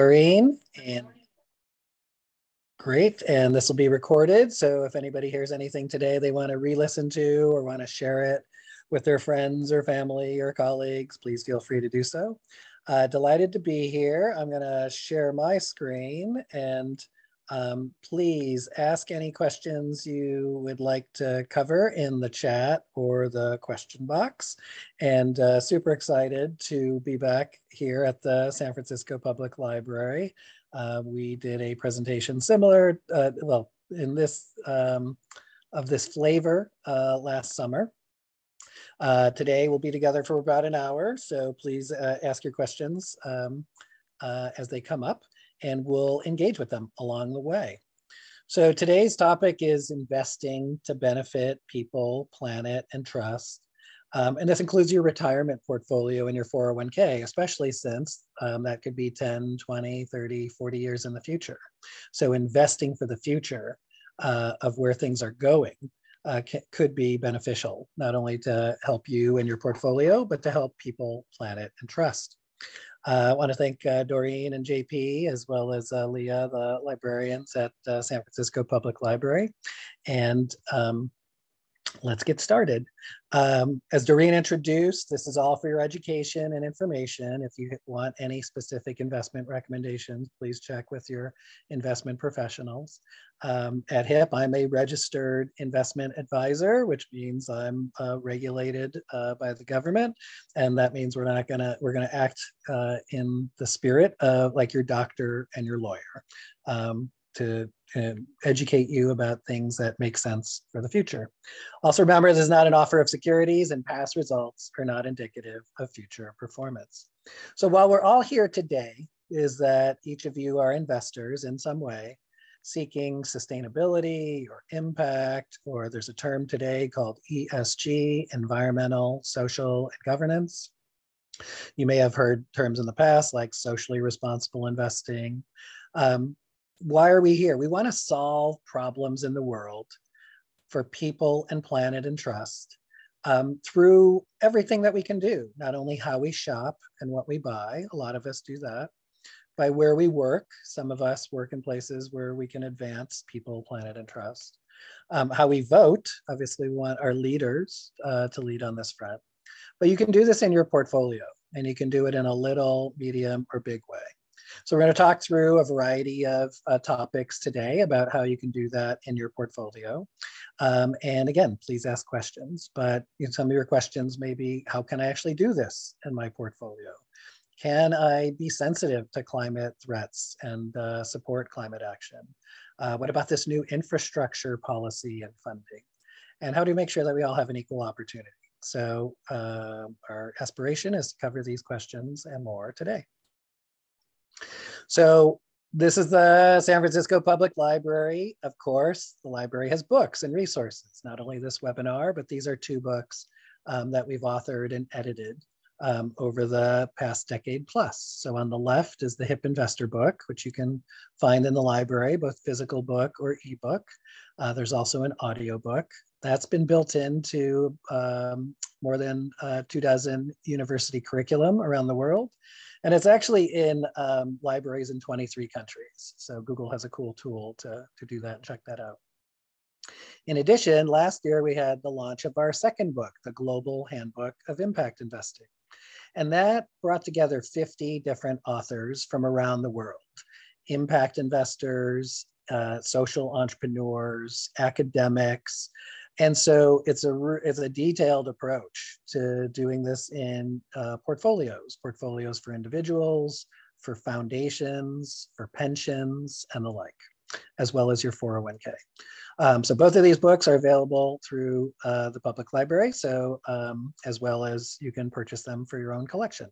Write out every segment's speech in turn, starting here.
Doreen, and great, and this will be recorded. So if anybody hears anything today they want to re-listen to or want to share it with their friends or family or colleagues, please feel free to do so. Delighted to be here. I'm going to share my screen, and please ask any questions you would like to cover in the chat or the question box. And super excited to be back here at the San Francisco Public Library. We did a presentation similar, well, in this, of this flavor last summer. Today we'll be together for about an hour, so please ask your questions as they come up, and we'll engage with them along the way. So today's topic is investing to benefit people, planet, and trust. And this includes your retirement portfolio and your 401k, especially since that could be 10, 20, 30, 40 years in the future. So investing for the future of where things are going could be beneficial, not only to help you and your portfolio, but to help people, planet, and trust. I want to thank Doreen and JP, as well as Leah, the librarians at San Francisco Public Library. And let's get started. As Doreen introduced, this is all for your education and information. If you want any specific investment recommendations, please check with your investment professionals. At HIP, I'm a registered investment advisor, which means I'm regulated by the government, and that means we're gonna act in the spirit of like your doctor and your lawyer to educate you about things that make sense for the future. Also remember, this is not an offer of securities, and past results are not indicative of future performance. So while we're all here today, is that each of you are investors in some way, seeking sustainability or impact, or there's a term today called ESG, environmental, social, and governance. You may have heard terms in the past like socially responsible investing. Why are we here? We want to solve problems in the world for people and planet and trust through everything that we can do, not only how we shop and what we buy, a lot of us do that, by where we work. Some of us work in places where we can advance people, planet, and trust. How we vote, obviously we want our leaders to lead on this front, but you can do this in your portfolio, and you can do it in a little, medium, or big way. So we're going to talk through a variety of topics today about how you can do that in your portfolio. And again, please ask questions, but some of your questions may be, how can I actually do this in my portfolio? Can I be sensitive to climate threats and support climate action? What about this new infrastructure policy and funding? And how do you make sure that we all have an equal opportunity? So our aspiration is to cover these questions and more today. So this is the San Francisco Public Library. Of course, the library has books and resources, not only this webinar, but these are two books that we've authored and edited over the past decade plus. So on the left is the HIP Investor book, which you can find in the library, both physical book or ebook. There's also an audio book that's been built into more than 24 university curriculum around the world. And it's actually in libraries in 23 countries. So Google has a cool tool to do that and check that out. In addition, last year we had the launch of our second book, the Global Handbook of Impact Investing. And that brought together 50 different authors from around the world, impact investors, social entrepreneurs, academics. And so it's a detailed approach to doing this in portfolios for individuals, for foundations, for pensions, and the like, as well as your 401k. So both of these books are available through the public library, so as well as you can purchase them for your own collection.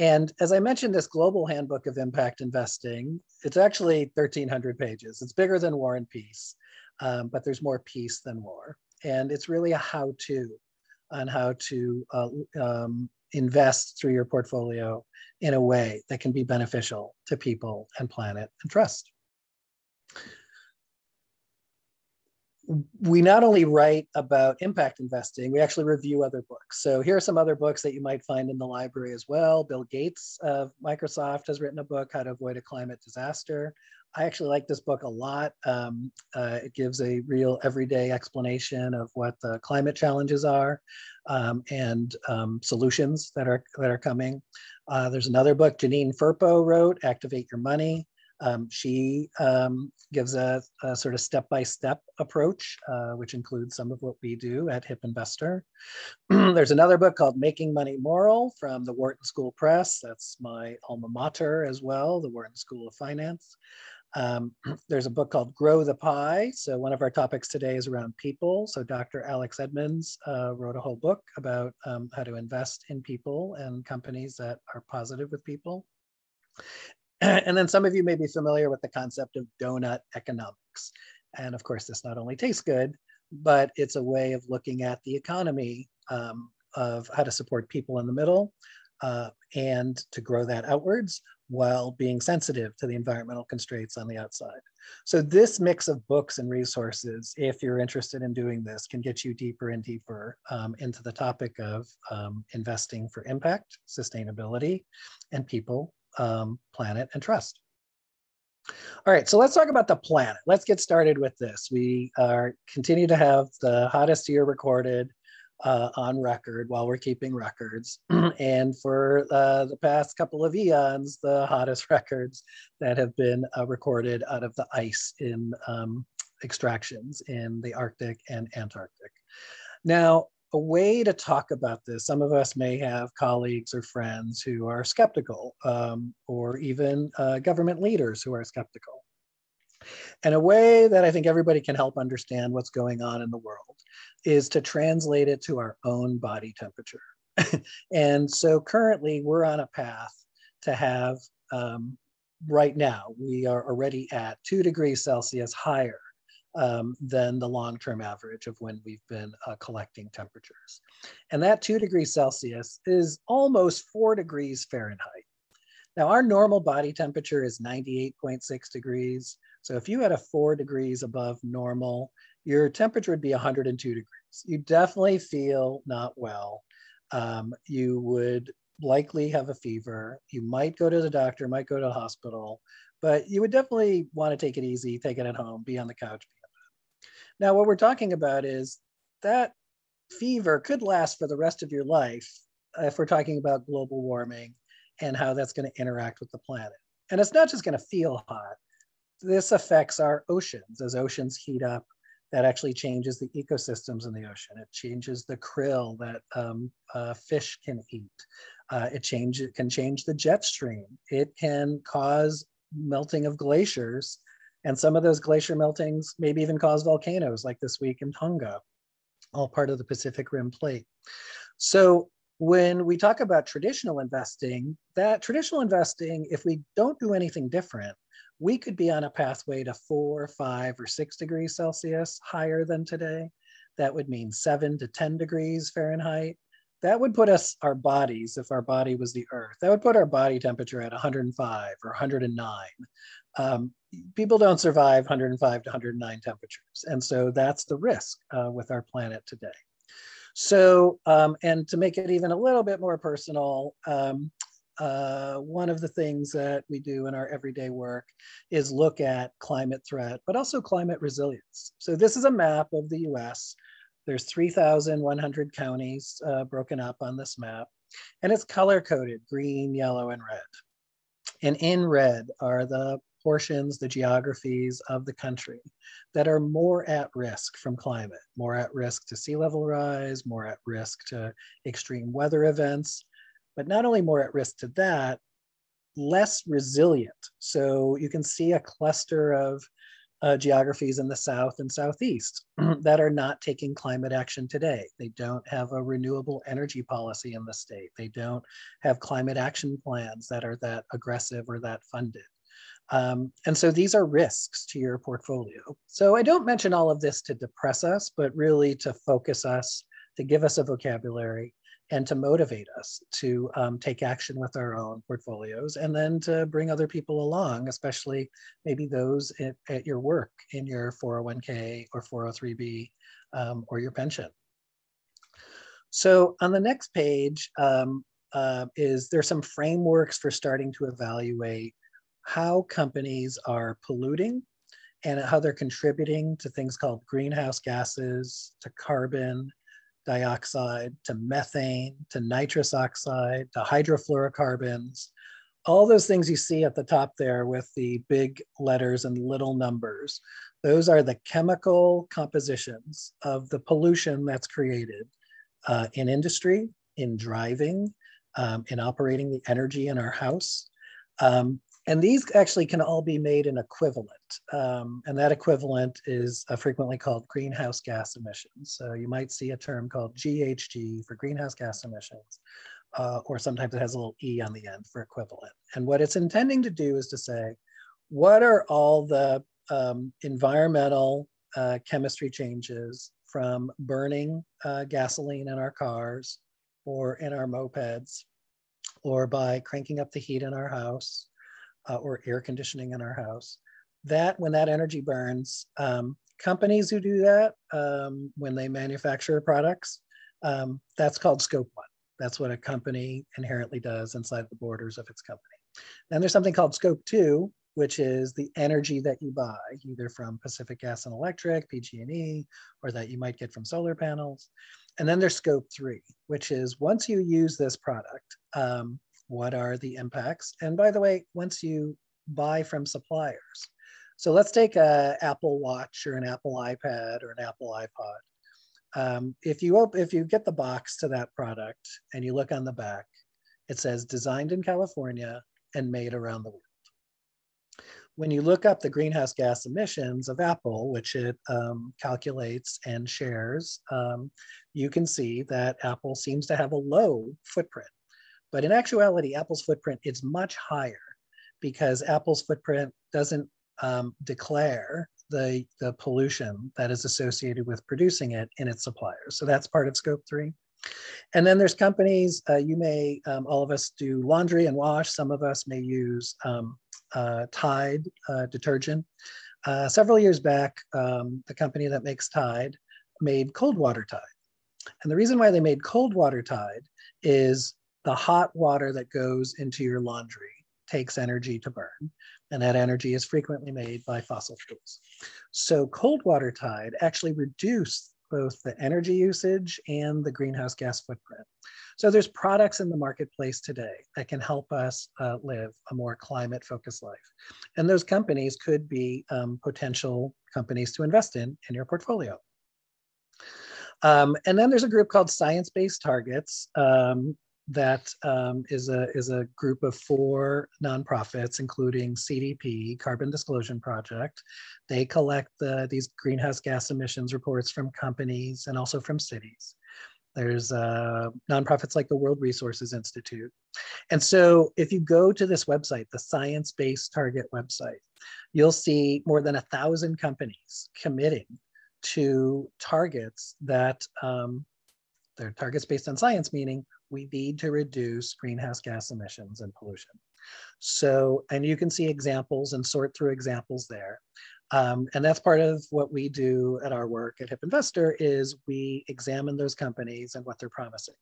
And as I mentioned, this Global Handbook of Impact Investing, it's actually 1,300 pages. It's bigger than War and Peace, but there's more peace than war. And it's really a how-to on how to invest through your portfolio in a way that can be beneficial to people and planet and trust. we not only write about impact investing, we actually review other books. So here are some other books that you might find in the library as well. Bill Gates of Microsoft has written a book, How to Avoid a Climate Disaster. I actually like this book a lot. It gives a real everyday explanation of what the climate challenges are and solutions that are coming. There's another book Janine Firpo wrote, Activate Your Money. She gives a sort of step-by-step approach, which includes some of what we do at HIP Investor. There's another book called Making Money Moral from the Wharton School Press. That's my alma mater as well, the Wharton School of Finance. There's a book called Grow the Pie. So one of our topics today is around people. So Dr. Alex Edmonds wrote a whole book about how to invest in people and companies that are positive with people. And then some of you may be familiar with the concept of donut economics. And of course, this not only tastes good, but it's a way of looking at the economy of how to support people in the middle and to grow that outwards while being sensitive to the environmental constraints on the outside. So this mix of books and resources, if you're interested in doing this, can get you deeper and deeper into the topic of investing for impact, sustainability, and people, planet, and trust. All right, so let's talk about the planet. Let's get started with this. We are continue to have the hottest year recorded on record while we're keeping records. And for the past couple of eons, the hottest records that have been recorded out of the ice in extractions in the Arctic and Antarctic. Now, a way to talk about this, some of us may have colleagues or friends who are skeptical or even government leaders who are skeptical. And a way that I think everybody can help understand what's going on in the world is to translate it to our own body temperature. And so currently we're on a path to have, right now, we are already at 2 degrees Celsius higher than the long-term average of when we've been collecting temperatures. And that 2 degrees Celsius is almost 4 degrees Fahrenheit. Now our normal body temperature is 98.6 degrees. So if you had a 4 degrees above normal, your temperature would be 102 degrees. You definitely feel not well. You would likely have a fever. You might go to the doctor, might go to the hospital, but you would definitely want to take it easy, take it at home, be on the couch. Now, what we're talking about is that fever could last for the rest of your life if we're talking about global warming and how that's going to interact with the planet. And it's not just going to feel hot. This affects our oceans. As oceans heat up, that actually changes the ecosystems in the ocean. It changes the krill that fish can eat. It can change the jet stream. It can cause melting of glaciers. And some of those glacier meltings maybe even cause volcanoes like this week in Tonga, all part of the Pacific Rim Plate. So when we talk about traditional investing, if we don't do anything different, we could be on a pathway to 4, 5, or 6 degrees Celsius higher than today. That would mean 7 to 10 degrees Fahrenheit. That would put us, our bodies, if our body was the earth, that would put our body temperature at 105 or 109. People don't survive 105 to 109 temperatures. And so that's the risk with our planet today. So, and to make it even a little bit more personal, one of the things that we do in our everyday work is look at climate threat, but also climate resilience. So this is a map of the US. There's 3,100 counties broken up on this map, and it's color-coded, green, yellow, and red. And in red are the portions, the geographies of the country that are more at risk from climate, more at risk to sea level rise, more at risk to extreme weather events, but not only more at risk to that, less resilient. So you can see a cluster of geographies in the South and Southeast that are not taking climate action today. They don't have a renewable energy policy in the state. They don't have climate action plans that are that aggressive or that funded. And so these are risks to your portfolio. So I don't mention all of this to depress us, but really to focus us, to give us a vocabulary and to motivate us to take action with our own portfolios, and then to bring other people along, especially maybe those at your work in your 401k or 403b or your pension. So on the next page there's some frameworks for starting to evaluate how companies are polluting and how they're contributing to things called greenhouse gases, to carbon dioxide, to methane, to nitrous oxide, to hydrofluorocarbons, all those things you see at the top there with the big letters and little numbers. Those are the chemical compositions of the pollution that's created in industry, in driving, in operating the energy in our house. And these actually can all be made an equivalent. And that equivalent is frequently called greenhouse gas emissions. So you might see a term called GHG for greenhouse gas emissions, or sometimes it has a little E on the end for equivalent. And what it's intending to do is to say, what are all the environmental chemistry changes from burning gasoline in our cars or in our mopeds, or by cranking up the heat in our house, or air conditioning in our house, that when that energy burns, companies who do that when they manufacture products, that's called scope one. That's what a company inherently does inside the borders of its company. Then there's something called scope two, which is the energy that you buy, either from Pacific Gas and Electric, PG&E, or that you might get from solar panels. And then there's scope three, which is once you use this product, what are the impacts? And by the way, once you buy from suppliers. So let's take an Apple Watch or an Apple iPad or an Apple iPod. If you get the box to that product and you look on the back, it says designed in California and made around the world. When you look up the greenhouse gas emissions of Apple, which it calculates and shares, you can see that Apple seems to have a low footprint. But in actuality, Apple's footprint is much higher because Apple's footprint doesn't declare the pollution that is associated with producing it in its suppliers. So that's part of scope three. And then there's companies, all of us do laundry and wash. Some of us may use Tide detergent. Several years back, the company that makes Tide made cold water Tide. And the reason why they made cold water Tide is the hot water that goes into your laundry takes energy to burn, and that energy is frequently made by fossil fuels. So cold water Tide actually reduced both the energy usage and the greenhouse gas footprint. So there's products in the marketplace today that can help us live a more climate-focused life. And those companies could be potential companies to invest in your portfolio. And then there's a group called science-based targets. That is a group of four nonprofits, including CDP, Carbon Disclosure Project. They collect these greenhouse gas emissions reports from companies and also from cities. There's nonprofits like the World Resources Institute. And so if you go to this website, the Science Based Target website, you'll see more than 1,000 companies committing to targets that they're targets based on science, meaning we need to reduce greenhouse gas emissions and pollution. So, and you can see examples and sort through examples there. And that's part of what we do at our work at HIP Investor is we examine those companies and what they're promising.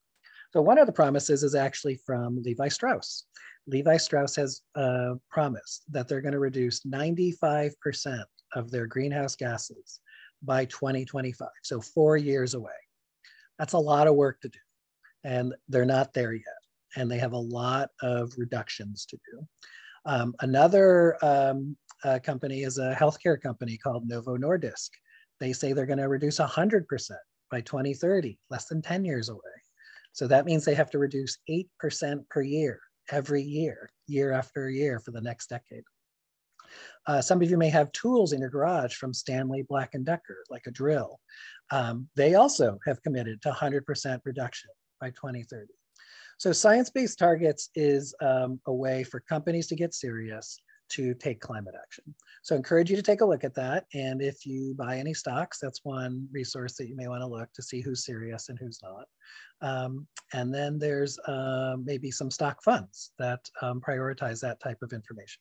So one of the promises is actually from Levi Strauss. Levi Strauss has promised that they're going to reduce 95% of their greenhouse gases by 2025, so 4 years away. That's a lot of work to do. And they're not there yet. And they have a lot of reductions to do. Another company is a healthcare company called Novo Nordisk. They say they're going to reduce 100% by 2030, less than 10 years away. So that means they have to reduce 8% per year, every year, year after year for the next decade. Some of you may have tools in your garage from Stanley Black & Decker, like a drill. They also have committed to 100% reduction by 2030. So science-based targets is a way for companies to get serious, to take climate action. So I encourage you to take a look at that. And if you buy any stocks, that's one resource that you may want to look to see who's serious and who's not. And then there's maybe some stock funds that prioritize that type of information.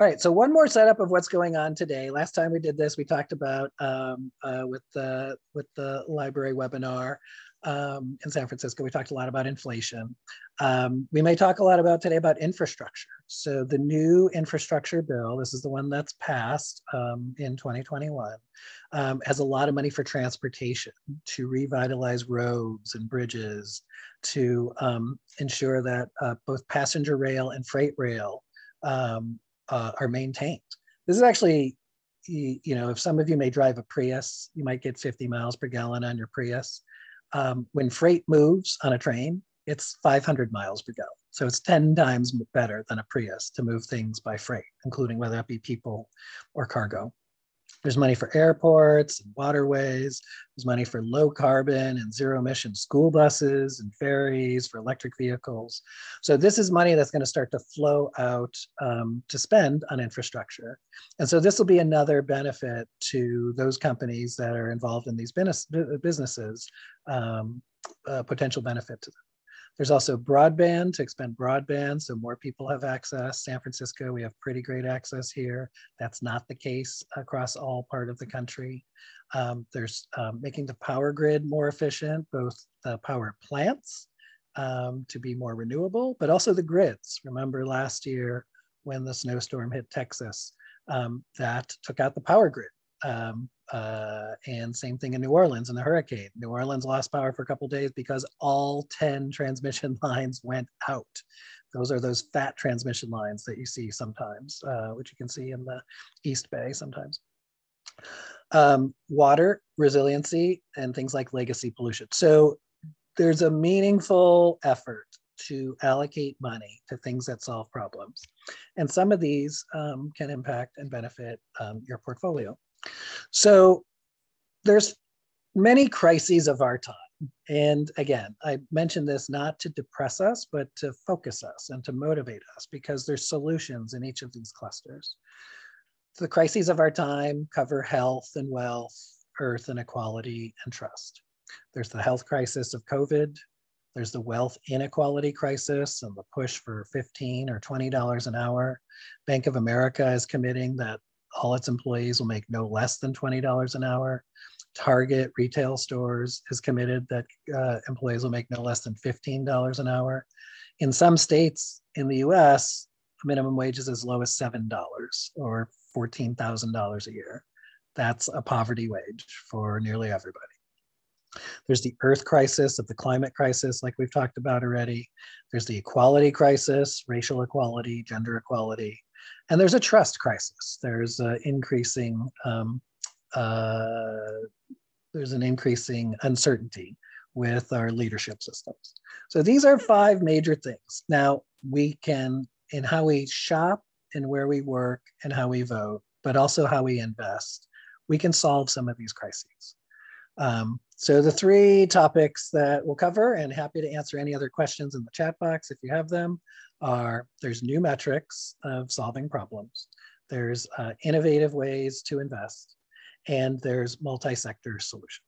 All right, so one more setup of what's going on today. Last time we did this, we talked about with the library webinar in San Francisco, we talked a lot about inflation. We may talk a lot about today about infrastructure. So the new infrastructure bill, this is the one that's passed in 2021, has a lot of money for transportation to revitalize roads and bridges, to ensure that both passenger rail and freight rail are maintained. This is actually, you know, if some of you may drive a Prius, you might get 50 miles per gallon on your Prius. When freight moves on a train, it's 500 miles per gallon. So it's 10 times better than a Prius to move things by freight, including whether that be people or cargo. There's money for airports and waterways. There's money for low carbon and zero emission school buses and ferries, for electric vehicles. So this is money that's going to start to flow out to spend on infrastructure. And so this will be another benefit to those companies that are involved in these businesses, a potential benefit to them. There's also broadband, to expand broadband so more people have access. San Francisco, we have pretty great access here. That's not the case across all part of the country. There's making the power grid more efficient, both the power plants to be more renewable, but also the grids. Remember last year when the snowstorm hit Texas, that took out the power grid. And same thing in New Orleans in the hurricane. New Orleans lost power for a couple of days because all 10 transmission lines went out. Those are those fat transmission lines that you see sometimes, which you can see in the East Bay sometimes. Water, resiliency, and things like legacy pollution. So there's a meaningful effort to allocate money to things that solve problems. And some of these can impact and benefit your portfolio. So there's many crises of our time. And again, I mentioned this not to depress us, but to focus us and to motivate us, because there's solutions in each of these clusters. The crises of our time cover health and wealth, earth and equality, and trust. There's the health crisis of COVID. There's the wealth inequality crisis and the push for $15 or $20 an hour. Bank of America is committing that all its employees will make no less than $20 an hour. Target retail stores is committed that employees will make no less than $15 an hour. In some states in the US, minimum wage is as low as $7 or $14,000 a year. That's a poverty wage for nearly everybody. There's the earth crisis of the climate crisis, like we've talked about already. There's the equality crisis, racial equality, gender equality. And there's a trust crisis. There's an increasing uncertainty with our leadership systems. So these are five major things. Now we can, in how we shop and where we work and how we vote, but also how we invest, we can solve some of these crises. So the three topics that we'll cover, and happy to answer any other questions in the chat box if you have them, are there's new metrics of solving problems, there's innovative ways to invest, and there's multi-sector solutions.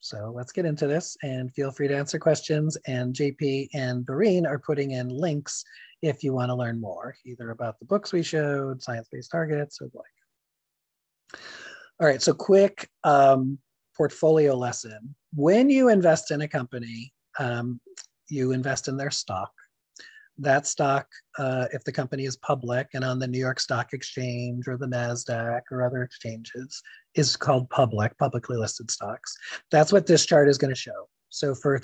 So let's get into this and feel free to answer questions. And JP and Doreen are putting in links if you want to learn more, either about the books we showed, science-based targets, or the like. All right, so quick portfolio lesson. When you invest in a company, you invest in their stock. That stock, if the company is public and on the New York Stock Exchange or the NASDAQ or other exchanges, is called publicly listed stocks. That's what this chart is going to show. So for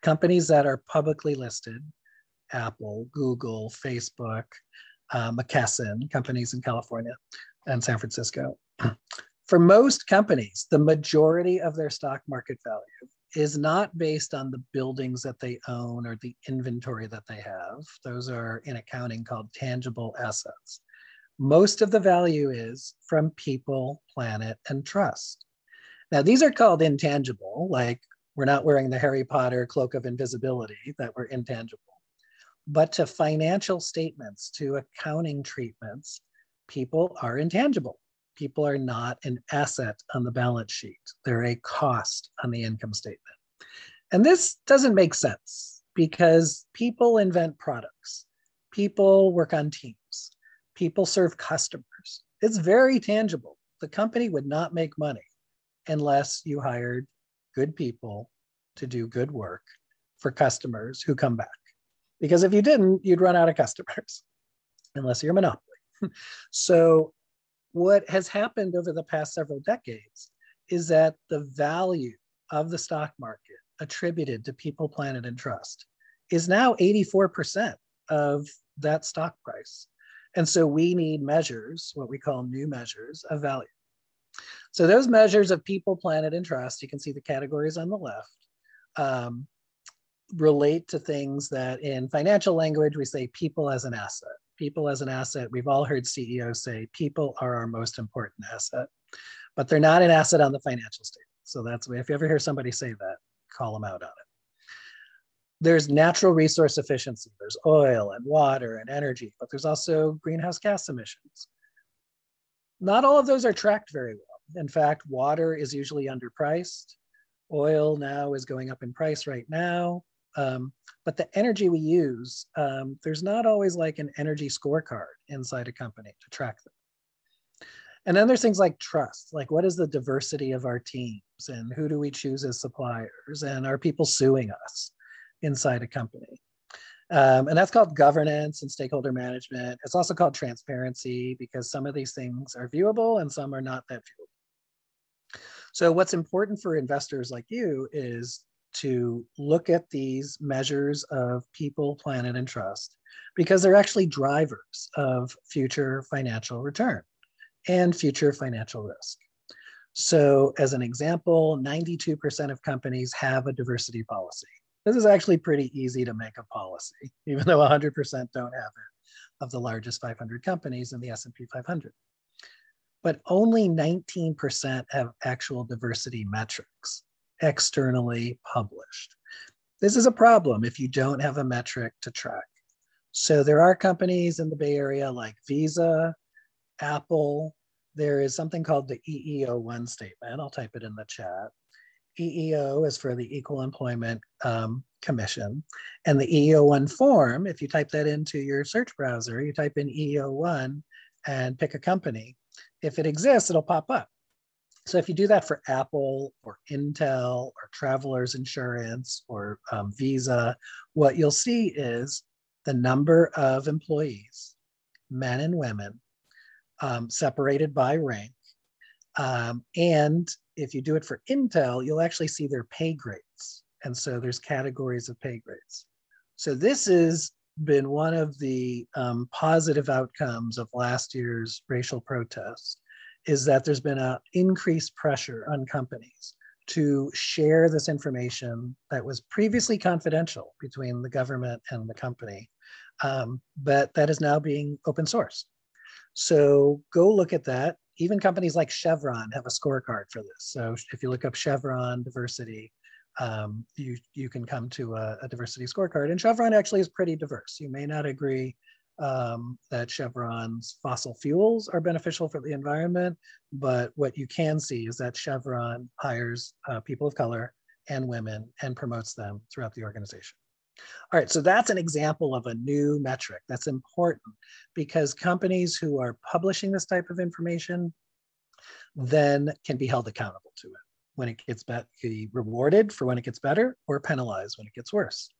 companies that are publicly listed, Apple, Google, Facebook, McKesson, companies in California and San Francisco. For most companies, the majority of their stock market value is not based on the buildings that they own or the inventory that they have. Those are in accounting called tangible assets. Most of the value is from people, planet, and trust. Now, these are called intangible, like we're not wearing the Harry Potter cloak of invisibility, that we're intangible. but to financial statements, to accounting treatments, people are intangible. People are not an asset on the balance sheet. They're a cost on the income statement. And this doesn't make sense because people invent products. People work on teams. People serve customers. It's very tangible. The company would not make money unless you hired good people to do good work for customers who come back. Because if you didn't, you'd run out of customers, unless you're a monopoly. So what has happened over the past several decades is that the value of the stock market attributed to people, planet, and trust is now 84% of that stock price. And so we need measures, what we call new measures of value. So those measures of people, planet, and trust, you can see the categories on the left, relate to things that in financial language, we say people as an asset. People as an asset, we've all heard CEOs say, people are our most important asset, but they're not an asset on the financial statement. So that's, if you ever hear somebody say that, call them out on it. There's natural resource efficiency. There's oil and water and energy, but there's also greenhouse gas emissions. Not all of those are tracked very well. In fact, water is usually underpriced. Oil now is going up in price right now. But the energy we use, there's not always like an energy scorecard inside a company to track them. And then there's things like trust, like what is the diversity of our teams and who do we choose as suppliers and are people suing us inside a company? And that's called governance and stakeholder management. It's also called transparency because some of these things are viewable and some are not that viewable. So what's important for investors like you is to look at these measures of people, planet, and trust because they're actually drivers of future financial return and future financial risk. So as an example, 92% of companies have a diversity policy. This is actually pretty easy to make a policy, even though 100% don't have it of the largest 500 companies in the S&P 500. But only 19% have actual diversity metrics externally published. This is a problem if you don't have a metric to track. So there are companies in the Bay Area like Visa, Apple. There is something called the EEO-1 statement. I'll type it in the chat. EEO is for the Equal Employment Commission. And the EEO-1 form, if you type that into your search browser, you type in EEO-1 and pick a company. If it exists, it'll pop up. So if you do that for Apple or Intel or Travelers Insurance or Visa, what you'll see is the number of employees, men and women, separated by rank. And if you do it for Intel, you'll actually see their pay grades. And so there's categories of pay grades. So this is been one of the positive outcomes of last year's racial protests is that there's been an increased pressure on companies to share this information that was previously confidential between the government and the company, but that is now being open source. So go look at that. Even companies like Chevron have a scorecard for this. So if you look up Chevron diversity, you can come to a diversity scorecard. And Chevron actually is pretty diverse. You may not agree that Chevron's fossil fuels are beneficial for the environment, but what you can see is that Chevron hires people of color and women and promotes them throughout the organization. All right, so that's an example of a new metric that's important because companies who are publishing this type of information then can be held accountable to it. When it gets better, be rewarded for when it gets better or penalized when it gets worse.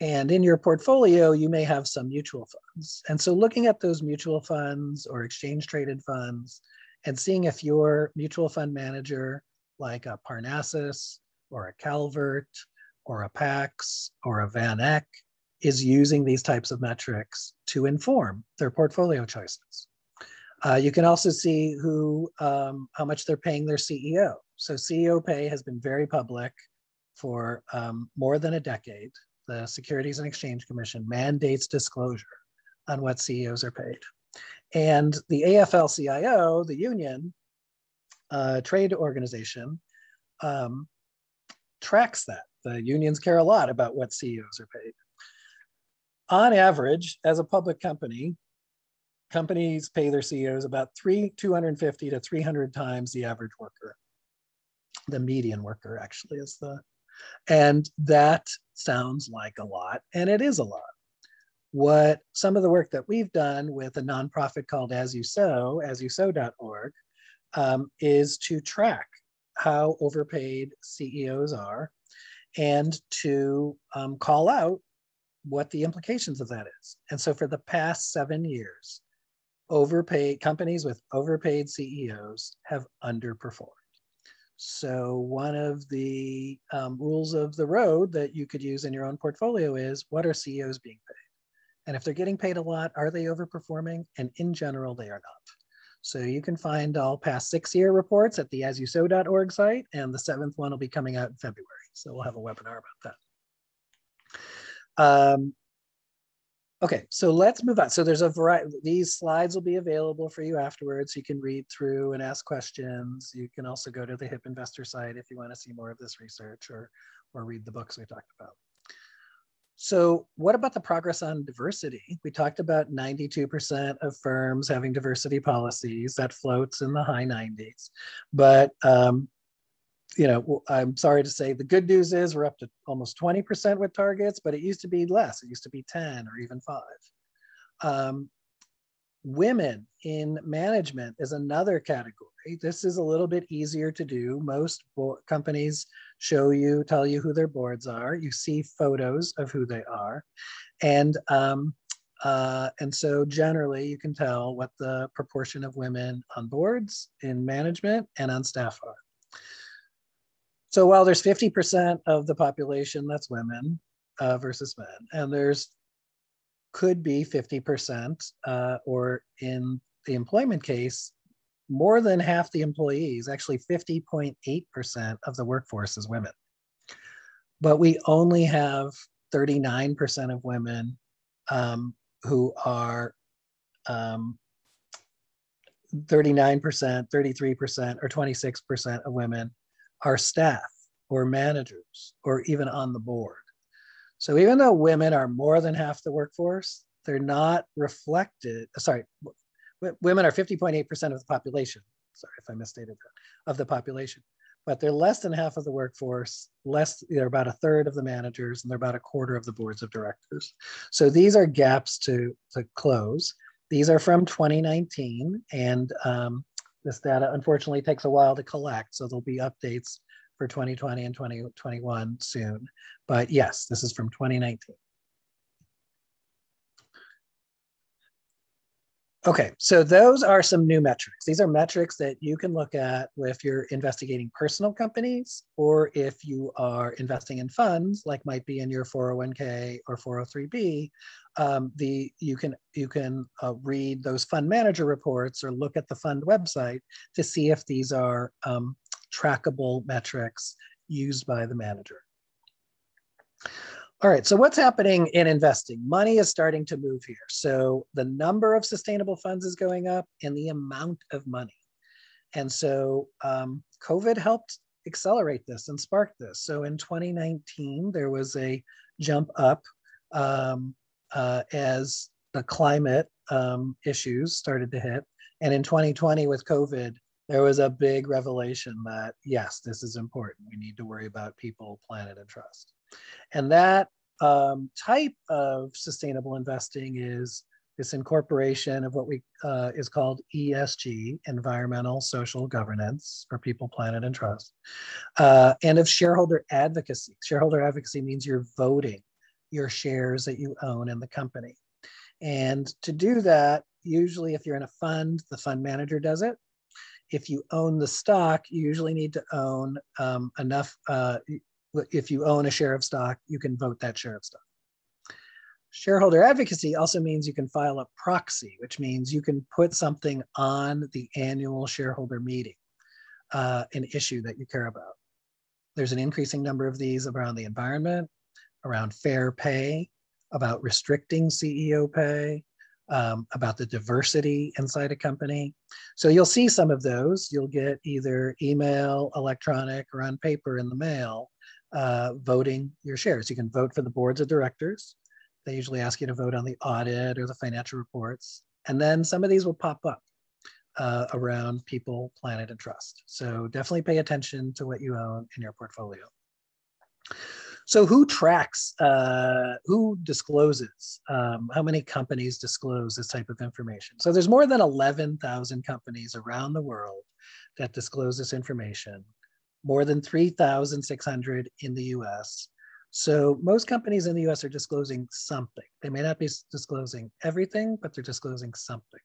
And in your portfolio, you may have some mutual funds. And so looking at those mutual funds or exchange traded funds and seeing if your mutual fund manager, like a Parnassus or a Calvert or a PAX or a Van Eck, is using these types of metrics to inform their portfolio choices. You can also see who, how much they're paying their CEO. So CEO pay has been very public for more than a decade. The Securities and Exchange Commission mandates disclosure on what CEOs are paid. And the AFL-CIO, the union trade organization, tracks that. The unions care a lot about what CEOs are paid. on average, as a public company, companies pay their CEOs about 250 to 300 times the average worker. The median worker actually is the, and that sounds like a lot, and it is a lot. What some of the work that we've done with a nonprofit called As You Sow, asyousow.org, is to track how overpaid CEOs are and to call out what the implications of that is. And so for the past 7 years, overpaid companies with overpaid CEOs have underperformed. So one of the rules of the road that you could use in your own portfolio is, what are CEOs being paid? And if they're getting paid a lot, are they overperforming? And in general, they are not. So you can find all past 6-year reports at the asyousow.org site, and the 7th one will be coming out in February. So we'll have a webinar about that. Okay, so let's move on. So there's a variety, these slides will be available for you afterwards. You can read through and ask questions. You can also go to the HIP Investor site if you want to see more of this research or read the books we talked about. So what about the progress on diversity? We talked about 92% of firms having diversity policies. That floats in the high 90s. But you know, I'm sorry to say, the good news is we're up to almost 20% with targets, but it used to be less. It used to be 10 or even 5. Women in management is another category. This is a little bit easier to do. Most companies show you, tell you who their boards are. You see photos of who they are. And so generally you can tell what the proportion of women on boards, in management, and on staff are. So while there's 50% of the population that's women versus men, and there's could be 50% or in the employment case, more than half the employees, actually 50.8% of the workforce is women. But we only have 39% of women who are 39%, 33%, or 26% of women are staff or managers or even on the board. So even though women are more than half the workforce, they're not reflected, sorry, women are 50.8% of the population. Sorry if I misstated that, of the population, but they're less than half of the workforce, they're about 1/3 of the managers, and they're about 1/4 of the boards of directors. So these are gaps to close. These are from 2019, and this data, unfortunately, takes a while to collect, so there'll be updates for 2020 and 2021 soon. But yes, this is from 2019. Okay, so those are some new metrics. These are metrics that you can look at if you're investigating personal companies or if you are investing in funds, like might be in your 401k or 403b. You can read those fund manager reports or look at the fund website to see if these are trackable metrics used by the manager. All right, so what's happening in investing? Money is starting to move here. So the number of sustainable funds is going up and the amount of money. And so COVID helped accelerate this and spark this. So in 2019, there was a jump up as the climate issues started to hit. And in 2020 with COVID, there was a big revelation that, yes, this is important. We need to worry about people, planet, and trust. And that type of sustainable investing is this incorporation of what we is called ESG, environmental, social, governance, for people, planet, and trust, and of shareholder advocacy. Shareholder advocacy means you're voting your shares that you own in the company. And to do that, usually if you're in a fund, the fund manager does it. If you own the stock, you usually need to own enough. If you own a share of stock, you can vote that share of stock. Shareholder advocacy also means you can file a proxy, which means you can put something on the annual shareholder meeting, an issue that you care about. There's an increasing number of these around the environment, around fair pay, about restricting CEO pay, about the diversity inside a company. So you'll see some of those. You'll get either email, electronic, or on paper in the mail, voting your shares. You can vote for the boards of directors. They usually ask you to vote on the audit or the financial reports. And then some of these will pop up around people, planet, and trust. So definitely pay attention to what you own in your portfolio. So who tracks, who discloses, how many companies disclose this type of information? So there's more than 11,000 companies around the world that disclose this information, more than 3,600 in the US. So most companies in the US are disclosing something. They may not be disclosing everything, but they're disclosing something.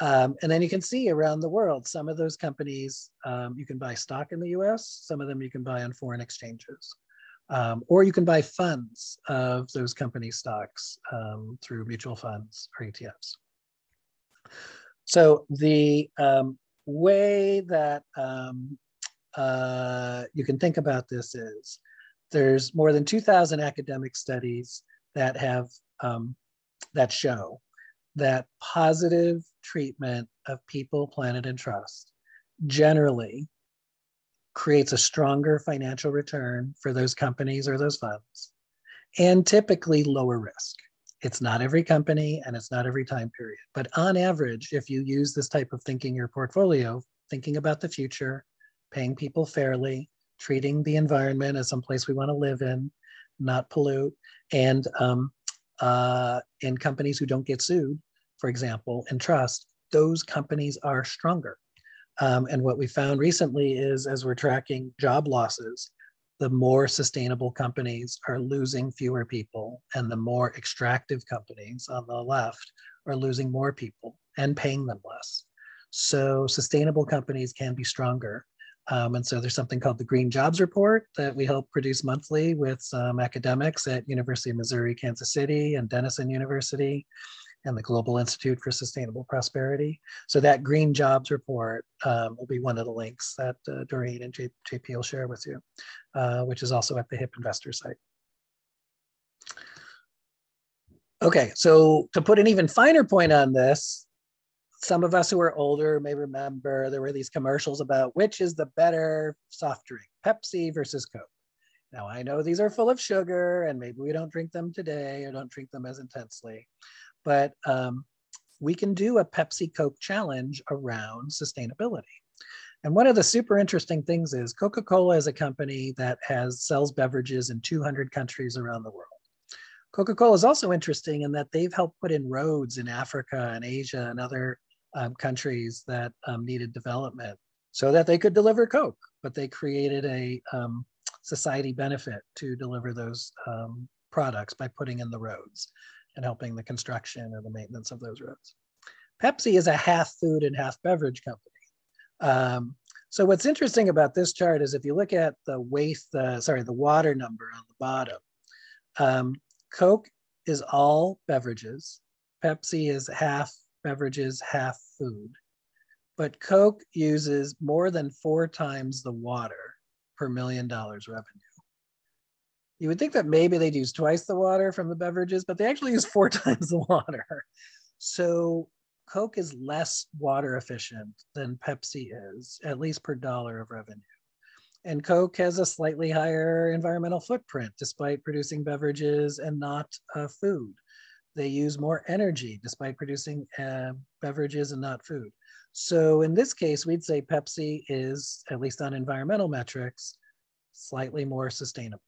And then you can see around the world, some of those companies, you can buy stock in the US, some of them you can buy on foreign exchanges, or you can buy funds of those company stocks through mutual funds or ETFs. So the way that you can think about this is, there's more than 2,000 academic studies that have that show that positive treatment of people, planet, and trust generally creates a stronger financial return for those companies or those funds, and typically lower risk. It's not every company and it's not every time period, but on average, if you use this type of thinking in your portfolio, thinking about the future, paying people fairly, treating the environment as someplace we want to live in, not pollute, and companies who don't get sued, for example, and trust, those companies are stronger. And what we found recently is, as we're tracking job losses, the more sustainable companies are losing fewer people, and the more extractive companies on the left are losing more people and paying them less. So sustainable companies can be stronger. And so there's something called the Green Jobs Report that we help produce monthly with some academics at University of Missouri, Kansas City, and Denison University, and the Global Institute for Sustainable Prosperity. So that Green Jobs Report will be one of the links that Doreen and JP will share with you, which is also at the HIP Investor site. Okay, so to put an even finer point on this, some of us who are older may remember there were these commercials about which is the better soft drink, Pepsi versus Coke. Now, I know these are full of sugar and maybe we don't drink them today or don't drink them as intensely, but we can do a Pepsi Coke challenge around sustainability. And one of the super interesting things is Coca-Cola is a company that sells beverages in 200 countries around the world. Coca-Cola is also interesting in that they've helped put in roads in Africa and Asia and other countries that needed development so that they could deliver Coke, but they created a society benefit to deliver those products by putting in the roads and helping the construction and the maintenance of those roads. Pepsi is a half food and half beverage company. So what's interesting about this chart is if you look at the waste, the water number on the bottom, Coke is all beverages, Pepsi is half beverages, half food, but Coke uses more than 4 times the water per $1 million revenue. You would think that maybe they'd use twice the water from the beverages, but they actually use 4 times the water. So Coke is less water efficient than Pepsi is, at least per dollar of revenue. And Coke has a slightly higher environmental footprint despite producing beverages and not food. They use more energy despite producing beverages and not food. So in this case, we'd say Pepsi is, at least on environmental metrics, slightly more sustainable.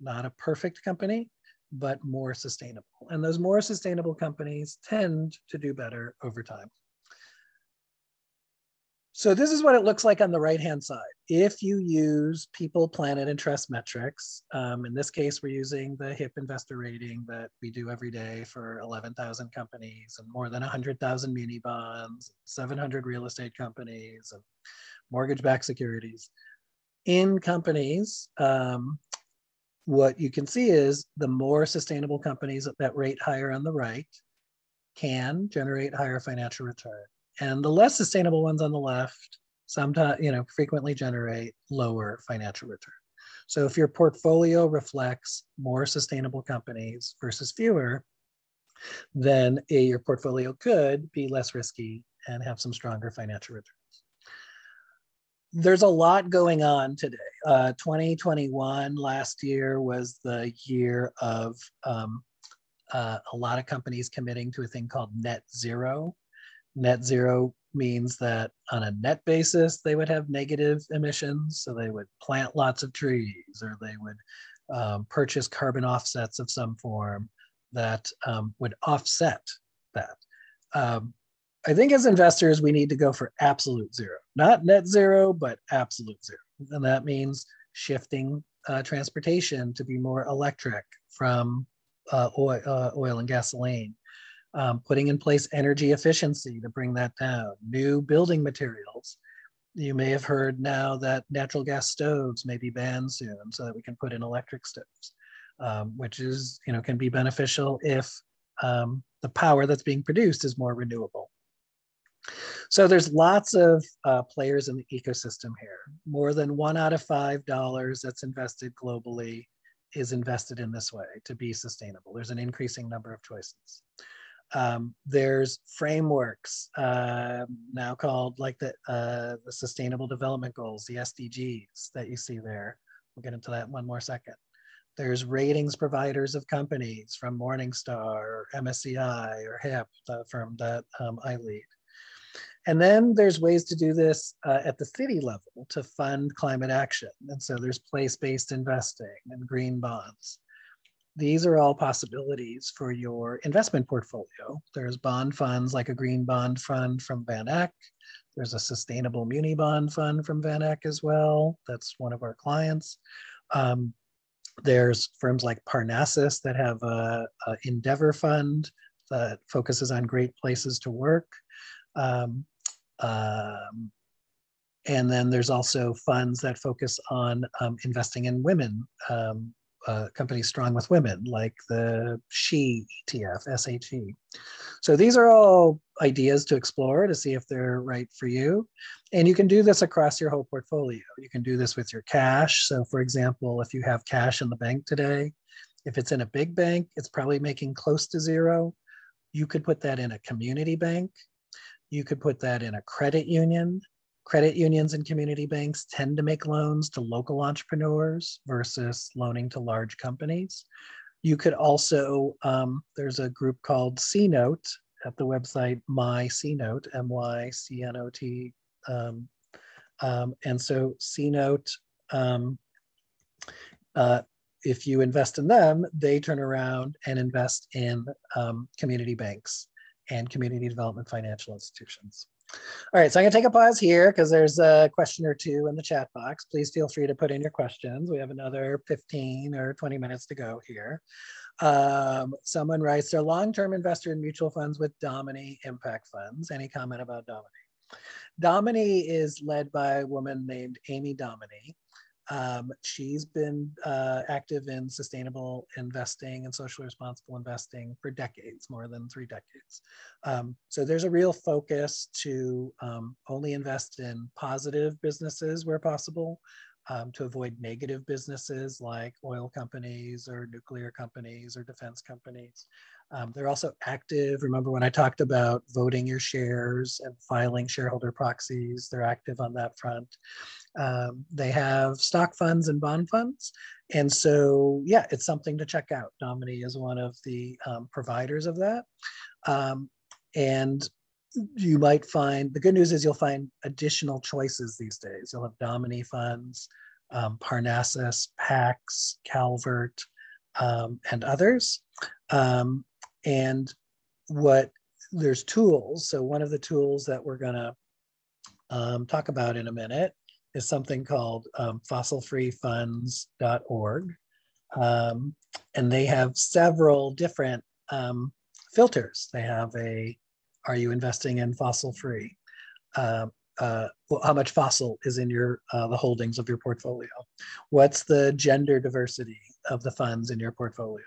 Not a perfect company, but more sustainable. And those more sustainable companies tend to do better over time. So this is what it looks like on the right-hand side. If you use people, planet, and trust metrics, in this case, we're using the HIP Investor rating that we do every day for 11,000 companies and more than 100,000 muni bonds, 700 real estate companies, and mortgage-backed securities. In companies, what you can see is the more sustainable companies that rate higher on the right can generate higher financial return. And the less sustainable ones on the left sometimes, frequently generate lower financial return. So if your portfolio reflects more sustainable companies versus fewer, then your portfolio could be less risky and have some stronger financial returns. There's a lot going on today. 2021 last year was the year of a lot of companies committing to a thing called net zero. Net zero means that on a net basis, they would have negative emissions. So they would plant lots of trees, or they would purchase carbon offsets of some form that would offset that. I think as investors, we need to go for absolute zero, not net zero, but absolute zero. And that means shifting transportation to be more electric from oil and gasoline, putting in place energy efficiency to bring that down, new building materials. You may have heard now that natural gas stoves may be banned soon so that we can put in electric stoves, which is, you know, can be beneficial if the power that's being produced is more renewable. So there's lots of players in the ecosystem here. More than $1 out of $5 that's invested globally is invested in this way to be sustainable. There's an increasing number of choices. There's frameworks now called like the Sustainable Development Goals, the SDGs that you see there. We'll get into that in one more second. There's ratings providers of companies from Morningstar or MSCI or HIP, the firm that I lead. And then there's ways to do this at the city level to fund climate action. And so there's place-based investing and green bonds. These are all possibilities for your investment portfolio. There's bond funds like a green bond fund from Van Eck. There's a sustainable muni bond fund from Van Eck as well. That's one of our clients. There's firms like Parnassus that have an Endeavor fund that focuses on great places to work. And then there's also funds that focus on investing in women, companies strong with women, like the SHE ETF, SHE. So these are all ideas to explore to see if they're right for you. And you can do this across your whole portfolio. You can do this with your cash. So for example, if you have cash in the bank today, if it's in a big bank, it's probably making close to zero. You could put that in a community bank. You could put that in a credit union. Credit unions and community banks tend to make loans to local entrepreneurs versus loaning to large companies. You could also, there's a group called CNote at the website MyCNote, M-Y-C-N-O-T. And so CNote, if you invest in them, they turn around and invest in community banks and community development financial institutions. All right, so I'm gonna take a pause here because there's a question or two in the chat box. Please feel free to put in your questions. We have another 15 or 20 minutes to go here. Someone writes, they're long-term investor in mutual funds with Domini Impact Funds. Any comment about Domini? Domini is led by a woman named Amy Domini. She's been active in sustainable investing and socially responsible investing for decades, more than 3 decades. So there's a real focus to only invest in positive businesses where possible, to avoid negative businesses like oil companies or nuclear companies or defense companies. They're also active. Remember when I talked about voting your shares and filing shareholder proxies, they're active on that front. They have stock funds and bond funds. And so, yeah, it's something to check out. Domini is one of the providers of that. And you might find, the good news is you'll find additional choices these days. You'll have Domini funds, Parnassus, PAX, Calvert, and others. And there's tools. So one of the tools that we're gonna talk about in a minute is something called fossilfreefunds.org. And they have several different filters. They have a, are you investing in fossil free? Well, how much fossil is in your the holdings of your portfolio? What's the gender diversity of the funds in your portfolio?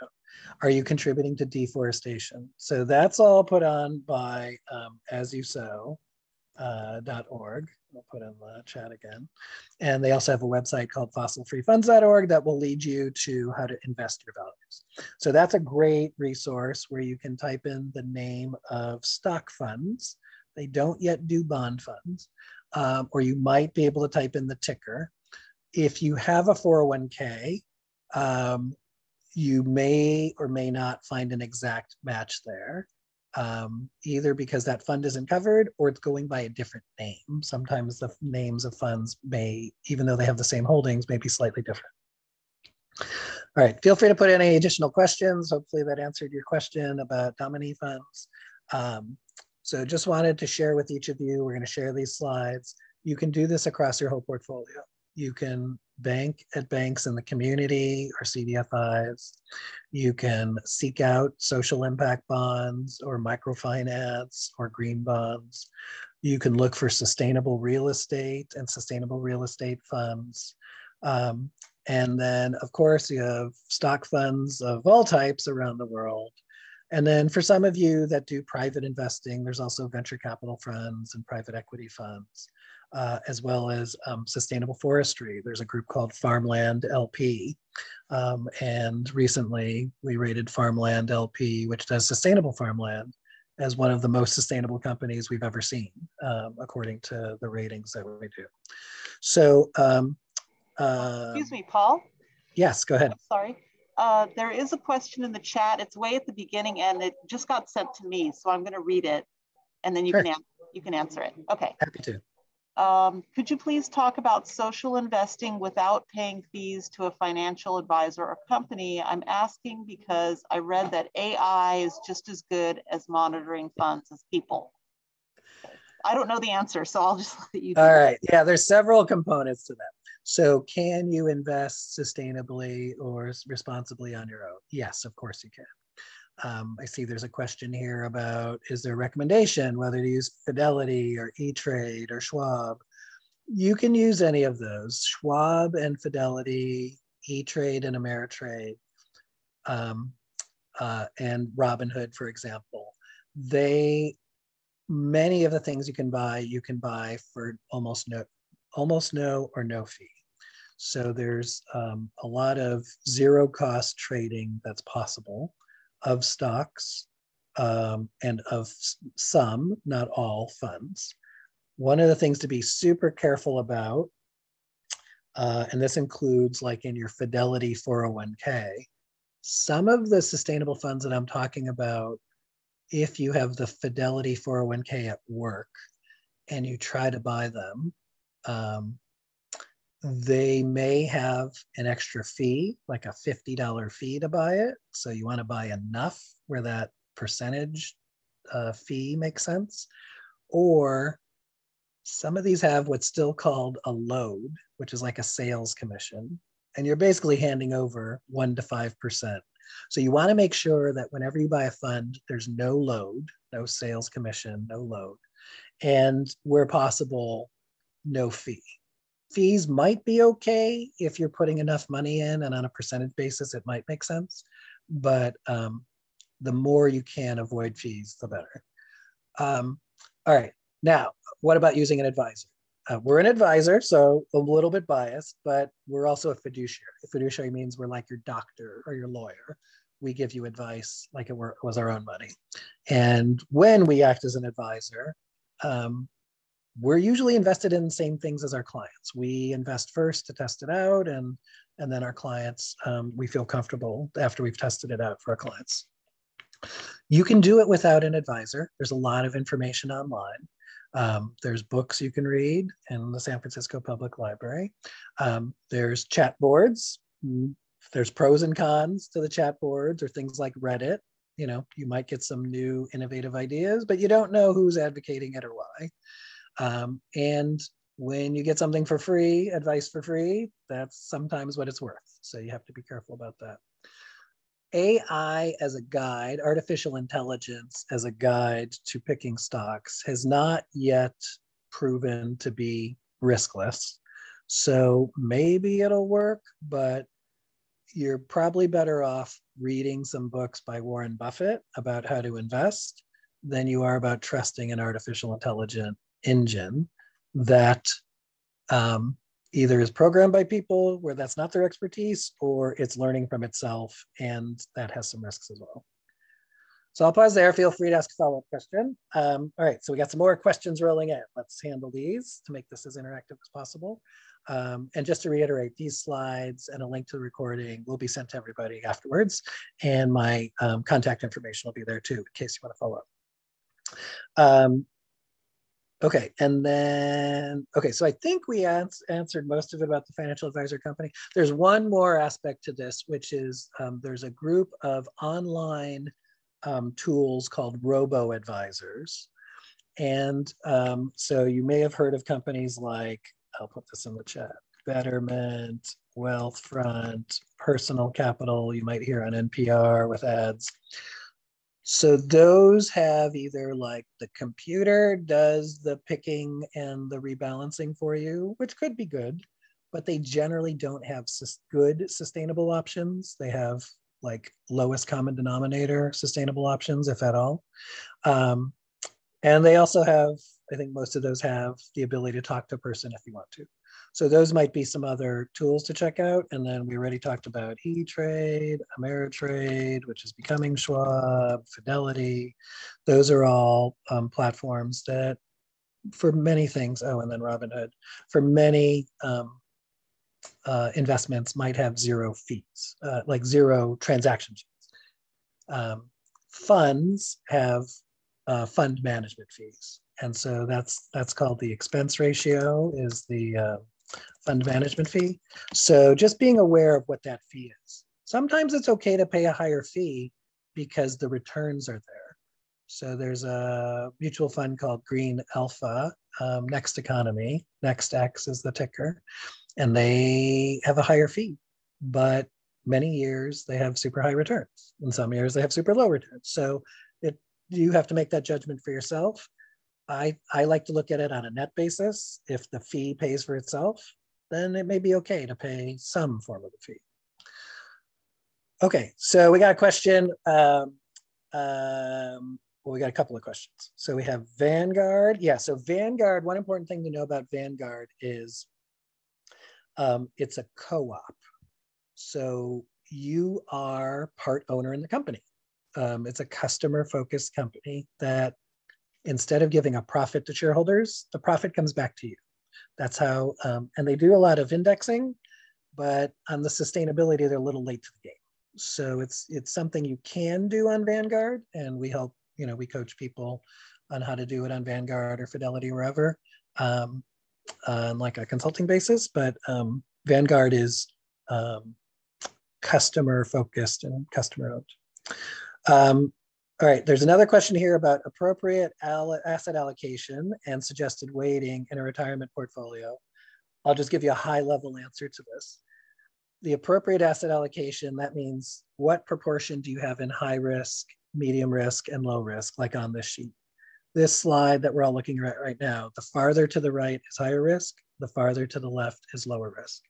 Are you contributing to deforestation? So that's all put on by asyousow.org. I'll put in the chat again. And they also have a website called fossilfreefunds.org that will lead you to how to invest your values. So that's a great resource where you can type in the name of stock funds. They don't yet do bond funds, or you might be able to type in the ticker. If you have a 401k, you may or may not find an exact match there, either because that fund isn't covered or it's going by a different name. Sometimes the names of funds may, even though they have the same holdings, may be slightly different. All right, feel free to put any additional questions. Hopefully that answered your question about Domini funds. So just wanted to share with each of you, we're going to share these slides. You can do this across your whole portfolio. You can bank at banks in the community or CDFIs. You can seek out social impact bonds or microfinance or green bonds. You can look for sustainable real estate and sustainable real estate funds. And then, of course, you have stock funds of all types around the world. And then for some of you that do private investing, there's also venture capital funds and private equity funds, as well as sustainable forestry. There's a group called Farmland LP. And recently we rated Farmland LP, which does sustainable farmland, as one of the most sustainable companies we've ever seen, according to the ratings that we do. So, excuse me, Paul? Yes, go ahead. I'm sorry. There is a question in the chat. It's way at the beginning and it just got sent to me. So I'm going to read it and then you, sure, you can answer it. Okay. Happy to. Could you please talk about social investing without paying fees to a financial advisor or company? I'm asking because I read that AI is just as good as monitoring funds as people. I don't know the answer, so I'll just let you do that. All right. Yeah, there's several components to that. So can you invest sustainably or responsibly on your own? Yes, of course you can. I see there's a question here about, is there a recommendation whether to use Fidelity or E-Trade or Schwab? You can use any of those. Schwab and Fidelity, E-Trade and Ameritrade, and Robinhood, for example. Many of the things you can buy for almost no or no fee. So there's a lot of zero cost trading that's possible of stocks and of some, not all, funds. One of the things to be super careful about, and this includes like in your Fidelity 401k, some of the sustainable funds that I'm talking about, if you have the Fidelity 401k at work and you try to buy them, they may have an extra fee, like a $50 fee to buy it. So you want to buy enough where that percentage fee makes sense. Or some of these have what's still called a load, which is like a sales commission. And you're basically handing over 1 to 5%. So you want to make sure that whenever you buy a fund, there's no load, no sales commission, no load. And where possible, no fee. Fees might be okay if you're putting enough money in and on a percentage basis, it might make sense. But the more you can avoid fees, the better. All right, now, what about using an advisor? We're an advisor, so a little bit biased, but we're also a fiduciary. A fiduciary means we're like your doctor or your lawyer. We give you advice like it was our own money. And when we act as an advisor, we're usually invested in the same things as our clients. We invest first to test it out, and then our clients, we feel comfortable after we've tested it out for our clients. You can do it without an advisor. There's a lot of information online. There's books you can read in the San Francisco Public Library. There's chat boards. There's pros and cons to the chat boards or things like Reddit. You know, you might get some new innovative ideas, but you don't know who's advocating it or why. And when you get something for free, advice for free, that's sometimes what it's worth. So you have to be careful about that. AI as a guide, artificial intelligence as a guide to picking stocks has not yet proven to be riskless. So maybe it'll work, but you're probably better off reading some books by Warren Buffett about how to invest than you are about trusting an artificial intelligence engine that either is programmed by people where that's not their expertise, or it's learning from itself, and that has some risks as well. So I'll pause there. Feel free to ask a follow-up question. All right, so we got some more questions rolling in. Let's handle these to make this as interactive as possible. And just to reiterate, these slides and a link to the recording will be sent to everybody afterwards. And my contact information will be there too, in case you want to follow up. Okay, and then, okay, so I think we answered most of it about the financial advisor company. There's one more aspect to this, which is there's a group of online tools called robo-advisors. And so you may have heard of companies like, I'll put this in the chat, Betterment, Wealthfront, Personal Capital, you might hear on NPR with ads. So those have either like the computer does the picking and the rebalancing for you, which could be good, but they generally don't have good sustainable options. They have like lowest common denominator sustainable options, if at all. And they also have, I think most of those have the ability to talk to a person if you want to. So those might be some other tools to check out. And then we already talked about E-Trade, Ameritrade, which is becoming Schwab, Fidelity. Those are all platforms that for many things, oh, and then Robinhood, for many investments might have zero fees, like zero transaction fees. Funds have fund management fees. And so that's called the expense ratio, is the fund management fee. So just being aware of what that fee is. Sometimes it's okay to pay a higher fee because the returns are there. So there's a mutual fund called Green Alpha, Next Economy, Next X is the ticker, and they have a higher fee, but many years they have super high returns. In some years they have super low returns. So you have to make that judgment for yourself. I like to look at it on a net basis. If the fee pays for itself, then it may be okay to pay some form of the fee. Okay, so we got a question. Well, we got a couple of questions. So we have Vanguard. Yeah, so Vanguard, one important thing to know about Vanguard is it's a co-op. So you are part owner in the company. It's a customer-focused company that instead of giving a profit to shareholders, the profit comes back to you. That's how, and they do a lot of indexing, but on the sustainability, they're a little late to the game. So it's something you can do on Vanguard, and we help, you know, we coach people on how to do it on Vanguard or Fidelity, wherever, on like a consulting basis, but Vanguard is customer-focused and customer-owned. All right, there's another question here about appropriate asset allocation and suggested weighting in a retirement portfolio. I'll just give you a high-level answer to this. The appropriate asset allocation, that means what proportion do you have in high risk, medium risk, and low risk, like on this sheet. This slide that we're all looking at right now, the farther to the right is higher risk, the farther to the left is lower risk.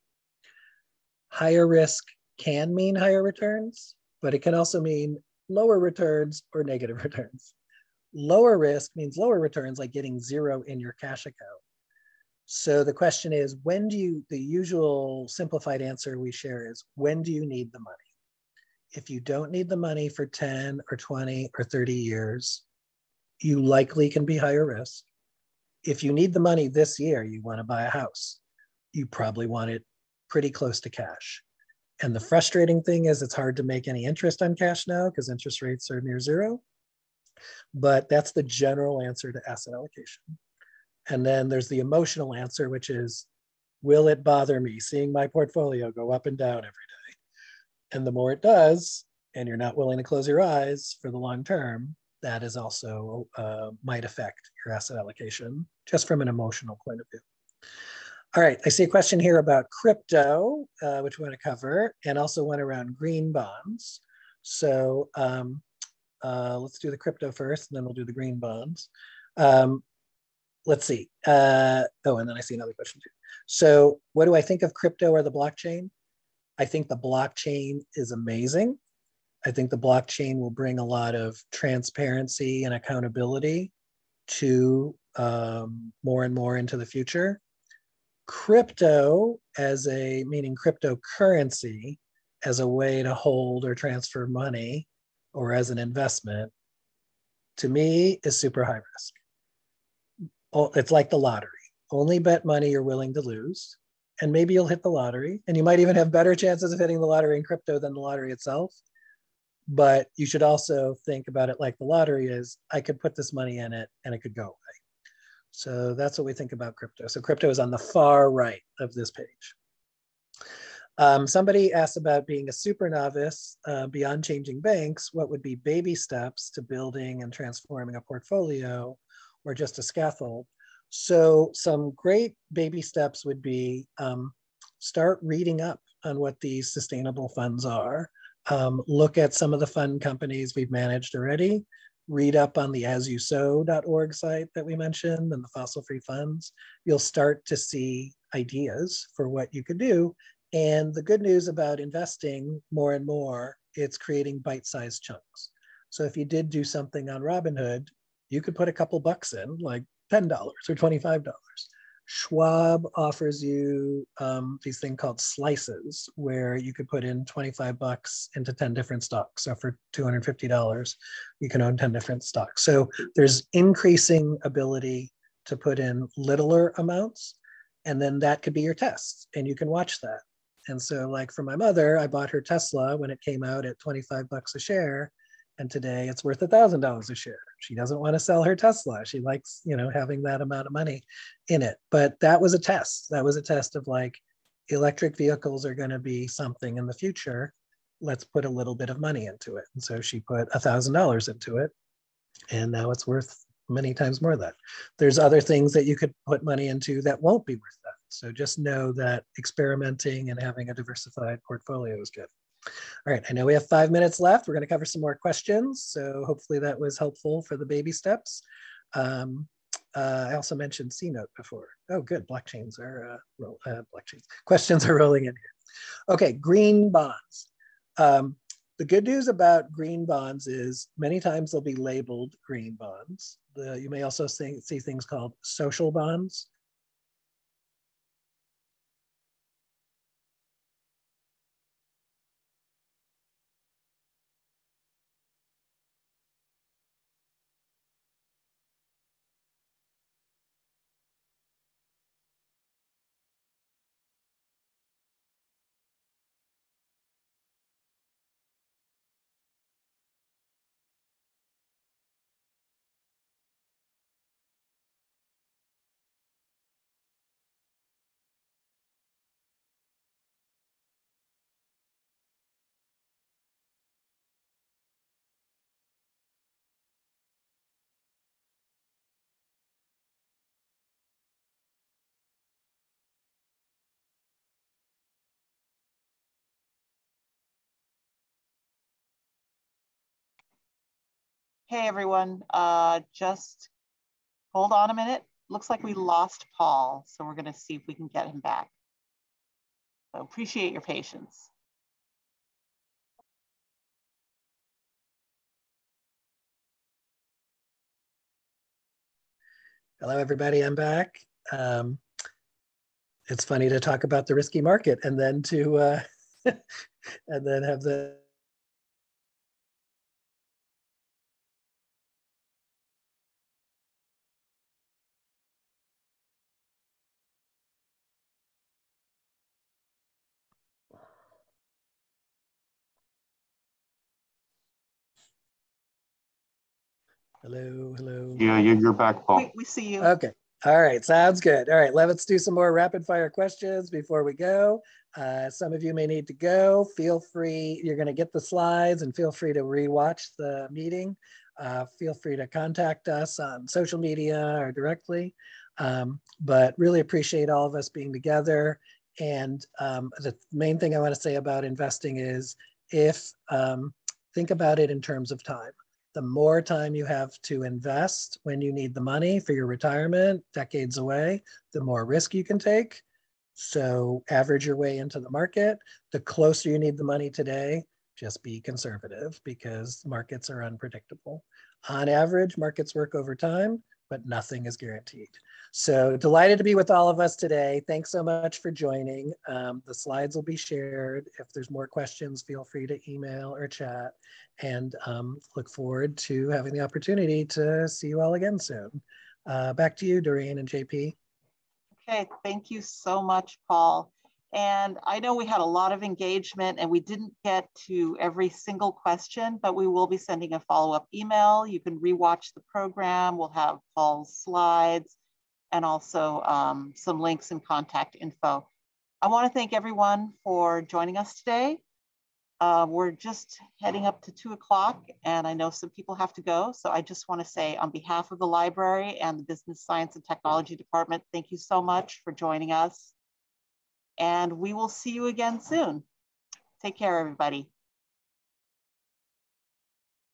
Higher risk can mean higher returns, but it can also mean lower returns or negative returns. Lower risk means lower returns, like getting zero in your cash account. So the question is, the usual simplified answer we share is, when do you need the money? If you don't need the money for 10 or 20 or 30 years, you likely can be higher risk. If you need the money this year, you want to buy a house, you probably want it pretty close to cash. And the frustrating thing is it's hard to make any interest on cash now because interest rates are near zero. But that's the general answer to asset allocation. And then there's the emotional answer, which is, will it bother me seeing my portfolio go up and down every day? And the more it does, and you're not willing to close your eyes for the long term, that is also might affect your asset allocation just from an emotional point of view. All right, I see a question here about crypto, which we want to cover, and also one around green bonds. So let's do the crypto first, and then we'll do the green bonds. Let's see. Oh, and then I see another question too. So what do I think of crypto or the blockchain? I think the blockchain is amazing. I think the blockchain will bring a lot of transparency and accountability to more and more into the future. Crypto as a, meaning cryptocurrency, as a way to hold or transfer money or as an investment to me is super high risk. It's like the lottery. Only bet money you're willing to lose, and maybe you'll hit the lottery, and you might even have better chances of hitting the lottery in crypto than the lottery itself. But you should also think about it like the lottery is, I could put this money in it and it could go away. So that's what we think about crypto. So crypto is on the far right of this page. Somebody asked about being a super novice beyond changing banks. What would be baby steps to building and transforming a portfolio or just a scaffold? So some great baby steps would be start reading up on what these sustainable funds are. Look at some of the fund companies we've managed already. Read up on the asyousow.org site that we mentioned and the fossil free funds. You'll start to see ideas for what you could do. And the good news about investing more and more, it's creating bite-sized chunks. So if you did do something on Robinhood, you could put a couple bucks in, like $10 or $25. Schwab offers you these things called slices, where you could put in 25 bucks into 10 different stocks. So for $250, you can own 10 different stocks. So there's increasing ability to put in littler amounts, and then that could be your test, and you can watch that. And so like for my mother, I bought her Tesla when it came out at 25 bucks a share, and today it's worth $1,000 a share. She doesn't want to sell her Tesla. She likes, you know, having that amount of money in it. But that was a test. That was a test of like, electric vehicles are going to be something in the future. Let's put a little bit of money into it. And so she put $1,000 into it, and now it's worth many times more than that. There's other things that you could put money into that won't be worth that. So just know that experimenting and having a diversified portfolio is good. All right, I know we have 5 minutes left. We're going to cover some more questions. So hopefully that was helpful for the baby steps. I also mentioned CNote before. Oh, good. Questions are rolling in here. Okay, green bonds. The good news about green bonds is many times they'll be labeled green bonds. You may also see things called social bonds. Hey everyone, just hold on a minute. Looks like we lost Paul, so we're gonna see if we can get him back. So appreciate your patience. Hello everybody, I'm back. It's funny to talk about the risky market and then to, and then have the hello, hello. Yeah, you're back, Paul. We see you. Okay. All right. Sounds good. All right. Let's do some more rapid fire questions before we go. Some of you may need to go. Feel free. You're going to get the slides and feel free to rewatch the meeting. Feel free to contact us on social media or directly. But really appreciate all of us being together. And the main thing I want to say about investing is if think about it in terms of time. The more time you have to invest when you need the money for your retirement decades away, the more risk you can take. So average your way into the market. The closer you need the money today, just be conservative because markets are unpredictable. On average, markets work over time. but nothing is guaranteed. So delighted to be with all of us today. Thanks so much for joining. The slides will be shared. If there's more questions, feel free to email or chat, and look forward to having the opportunity to see you all again soon. Back to you, Doreen and JP. Okay, thank you so much, Paul. And I know we had a lot of engagement and we didn't get to every single question, but we will be sending a follow-up email. You can rewatch the program. We'll have Paul's slides and also some links and contact info. I want to thank everyone for joining us today. We're just heading up to 2 o'clock and I know some people have to go. So I just want to say on behalf of the library and the Business Science and Technology Department, thank you so much for joining us. And we will see you again soon. Take care, everybody.